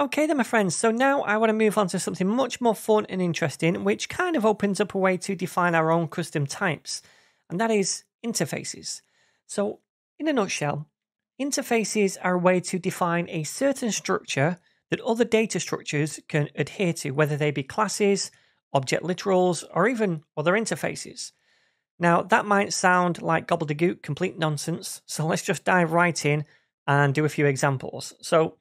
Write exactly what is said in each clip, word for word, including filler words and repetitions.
Okay then my friends, so now I want to move on to something much more fun and interesting, which kind of opens up a way to define our own custom types, and that is interfaces. So in a nutshell, interfaces are a way to define a certain structure that other data structures can adhere to, whether they be classes, object literals, or even other interfaces. Now that might sound like gobbledygook, complete nonsense, so let's just dive right in and do a few examples. So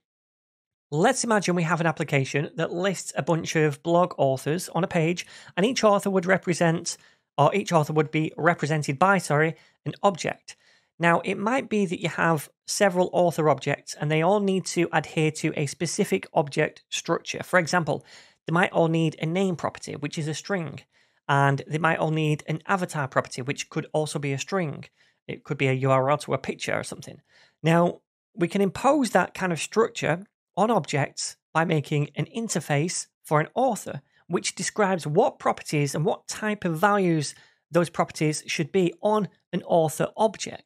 let's imagine we have an application that lists a bunch of blog authors on a page, and each author would represent, or each author would be represented by, sorry, an object. Now, it might be that you have several author objects and they all need to adhere to a specific object structure. For example, they might all need a name property, which is a string, and they might all need an avatar property, which could also be a string. It could be a U R L to a picture or something. Now, we can impose that kind of structure on objects by making an interface for an author, which describes what properties and what type of values those properties should be on an author object.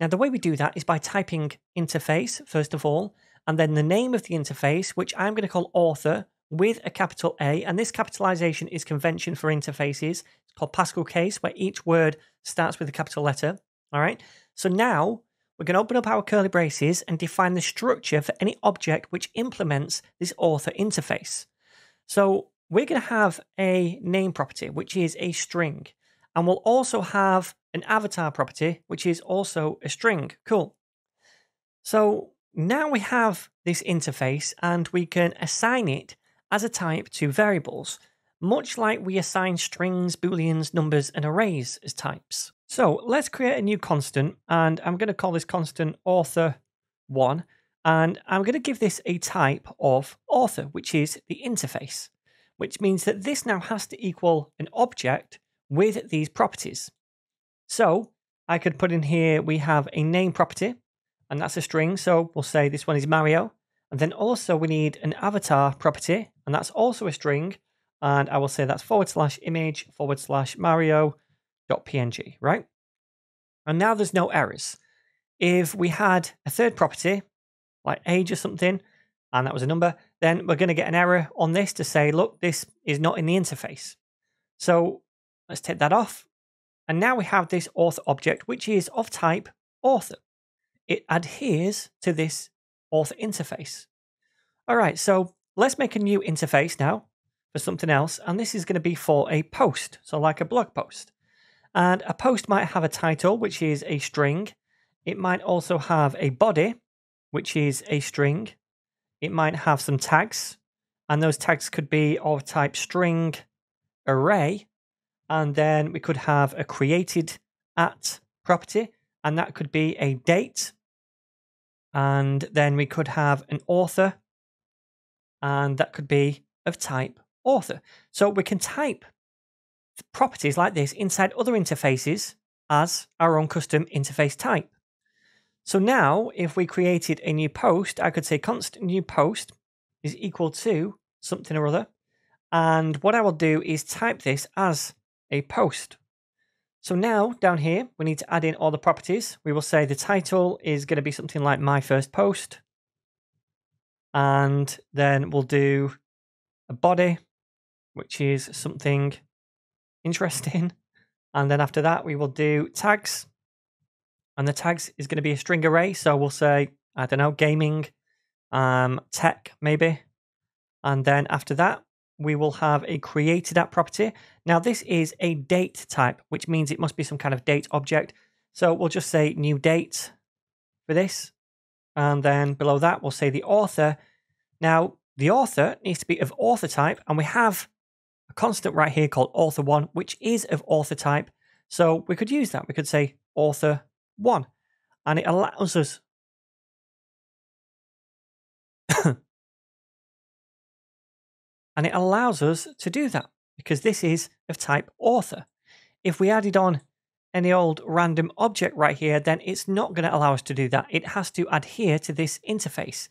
Now, the way we do that is by typing interface, first of all, and then the name of the interface, which I'm going to call author with a capital A, and this capitalization is convention for interfaces. It's called Pascal case, where each word starts with a capital letter. All right, so now we're going to open up our curly braces and define the structure for any object which implements this author interface. So we're going to have a name property, which is a string, and we'll also have an avatar property, which is also a string. Cool. So now we have this interface and we can assign it as a type to variables, much like we assign strings, booleans, numbers, and arrays as types. So let's create a new constant, and I'm going to call this constant author one, and I'm going to give this a type of author, which is the interface, which means that this now has to equal an object with these properties. So I could put in here, we have a name property, and that's a string, so we'll say this one is Mario, and then also we need an avatar property, and that's also a string, and I will say that's forward slash image forward slash Mario dot P N G, right? And now there's no errors. If we had a third property, like age or something, and that was a number, then we're going to get an error on this to say, look, this is not in the interface. So let's take that off. And now we have this author object, which is of type author. It adheres to this author interface. All right, so let's make a new interface now for something else. And this is going to be for a post, so like a blog post. And a post might have a title, which is a string. It might also have a body, which is a string. It might have some tags, and those tags could be of type string array. And then we could have a created at property, and that could be a date. And then we could have an author, and that could be of type author. So we can type properties like this inside other interfaces as our own custom interface type. So now if we created a new post, I could say const new post is equal to something or other. And what I will do is type this as a post. So now down here, we need to add in all the properties. We will say the title is going to be something like my first post. And then we'll do a body, which is something interesting. And then after that, we will do tags. And the tags is going to be a string array. So we'll say, I don't know, gaming, um, tech maybe. And then after that, we will have a created at property. Now this is a date type, which means it must be some kind of date object. So we'll just say new date for this. And then below that, we'll say the author. Now the author needs to be of author type, and we have a constant right here called author one, which is of author type. So we could use that. We could say author one, and it allows us And it allows us to do that because this is of type author. If we added on any old random object right here, then it's not going to allow us to do that. It has to adhere to this interface.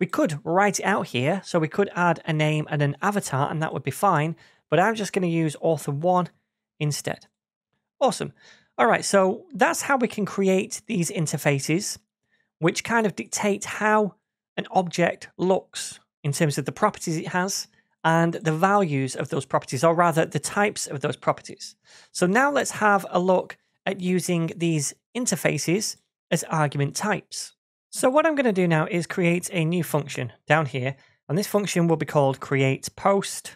We could write it out here. So we could add a name and an avatar, and that would be fine. But I'm just going to use author one instead. Awesome. All right. So that's how we can create these interfaces, which kind of dictate how an object looks. in terms of the properties it has and the values of those properties, or rather the types of those properties. So now let's have a look at using these interfaces as argument types. So what I'm going to do now is create a new function down here, and this function will be called createPost,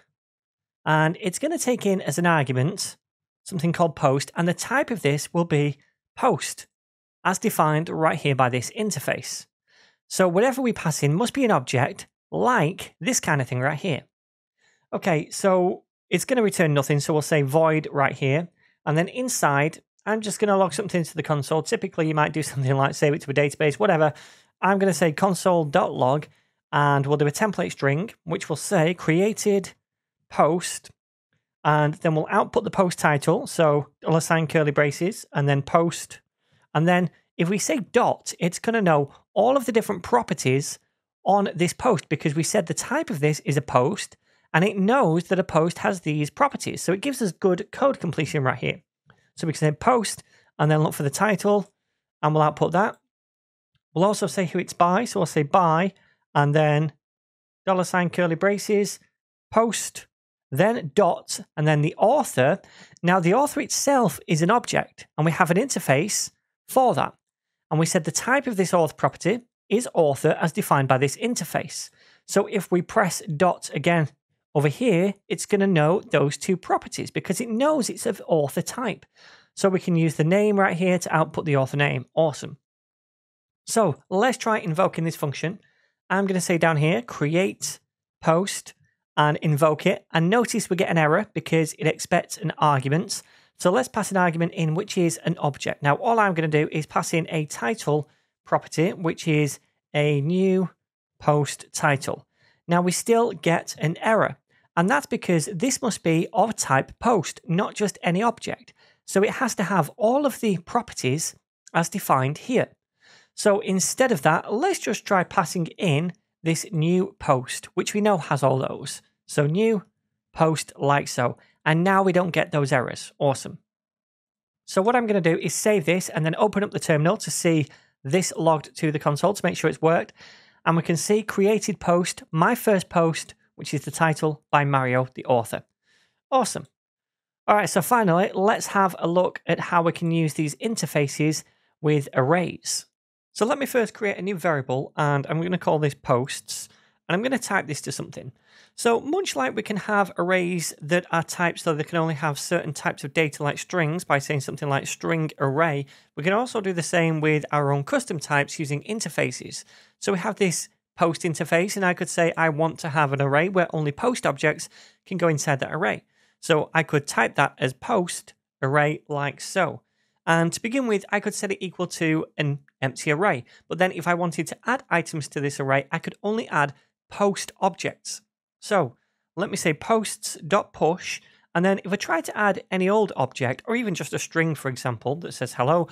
and it's going to take in as an argument something called post, and the type of this will be post, as defined right here by this interface. So whatever we pass in must be an object, like this kind of thing right here. Okay, so it's going to return nothing, so we'll say void right here, and then inside I'm just going to log something into the console. Typically you might do something like save it to a database, whatever. I'm going to say console.log, and we'll do a template string which will say created post, and then we'll output the post title, so I'll assign curly braces and then post, and then if we say dot, it's going to know all of the different properties on this post, because we said the type of this is a post and it knows that a post has these properties, so it gives us good code completion right here. So we can say post and then look for the title and we'll output that. We'll also say who it's by, so we'll say by and then dollar sign curly braces post, then dot, and then the author. Now the author itself is an object and we have an interface for that, and we said the type of this author property is author as defined by this interface. So if we press dot again over here, it's going to know those two properties because it knows it's of author type. So we can use the name right here to output the author name. Awesome. So let's try invoking this function. I'm going to say down here create post and invoke it, and notice we get an error because it expects an argument. So let's pass an argument in which is an object. Now all I'm going to do is pass in a title property, which is a new post title. Now we still get an error, and that's because this must be of type post, not just any object. So it has to have all of the properties as defined here. So instead of that, let's just try passing in this new post, which we know has all those. So new post, like so, and now we don't get those errors. Awesome. So what I'm going to do is save this and then open up the terminal to see this logged to the console to make sure it's worked, and we can see created post, my first post, which is the title, by Mario the author. Awesome. All right, so finally let's have a look at how we can use these interfaces with arrays. So let me first create a new variable, and I'm going to call this posts, and I'm going to type this to something. So much like we can have arrays that are typed so they can only have certain types of data like strings by saying something like string array, we can also do the same with our own custom types using interfaces. So we have this post interface, and I could say I want to have an array where only post objects can go inside that array. So I could type that as post array like so. And to begin with, I could set it equal to an empty array. But then if I wanted to add items to this array, I could only add post objects. So let me say posts.push, and then if I try to add any old object, or even just a string, for example, that says hello,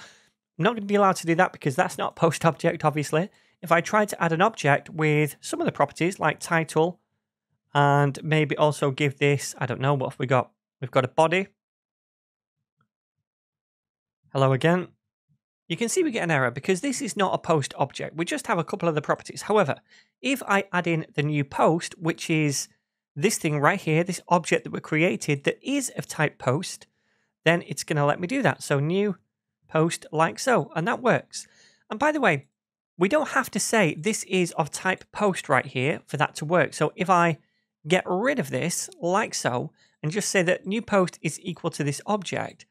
I'm not going to be allowed to do that because that's not a post object, obviously. If I try to add an object with some of the properties like title, and maybe also give this, I don't know, what have we got? We've got a body. Hello again. You can see we get an error because this is not a post object. We just have a couple of the properties. However, if I add in the new post, which is this thing right here, this object that we created that is of type post, then it's going to let me do that. So new post like so, and that works. And by the way, we don't have to say this is of type post right here for that to work. So if I get rid of this like so, and just say that new post is equal to this object,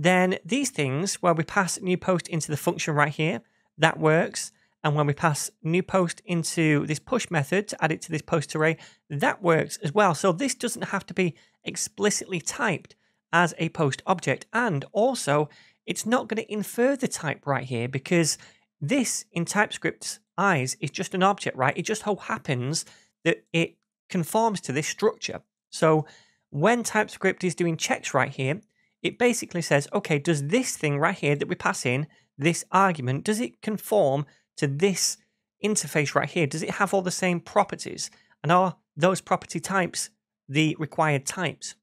then these things where we pass new post into the function right here, that works. And when we pass new post into this push method to add it to this post array, that works as well. So this doesn't have to be explicitly typed as a post object. And also it's not going to infer the type right here, because this in TypeScript's eyes is just an object, right? It just so happens that it conforms to this structure. So when TypeScript is doing checks right here, it basically says, okay, does this thing right here that we pass in, this argument, does it conform to this interface right here? Does it have all the same properties? And are those property types the required types?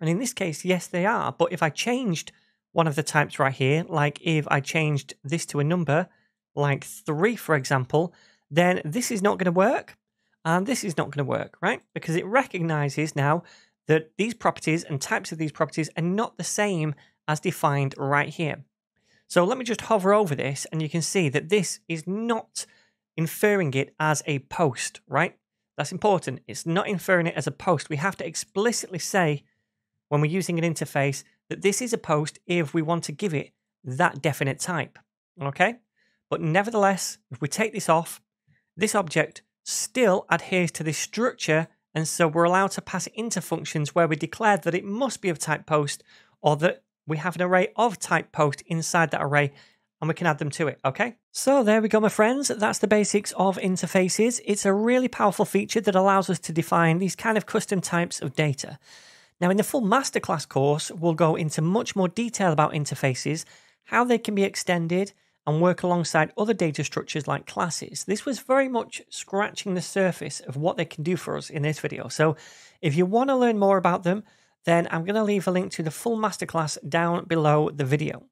And in this case, yes, they are. But if I changed one of the types right here, like if I changed this to a number, like three, for example, then this is not going to work. And this is not going to work, right? Because it recognizes now that these properties and types of these properties are not the same as defined right here. So let me just hover over this and you can see that this is not inferring it as a post, right? That's important. It's not inferring it as a post. We have to explicitly say when we're using an interface that this is a post if we want to give it that definite type, okay? But nevertheless, if we take this off, this object still adheres to this structure, and so we're allowed to pass it into functions where we declared that it must be of type post, or that we have an array of type post inside that array, and we can add them to it, okay? So there we go, my friends. That's the basics of interfaces. It's a really powerful feature that allows us to define these kind of custom types of data. Now, in the full masterclass course, we'll go into much more detail about interfaces, how they can be extended, and work alongside other data structures like classes. This was very much scratching the surface of what they can do for us in this video. So if you want to learn more about them, then I'm going to leave a link to the full masterclass down below the video.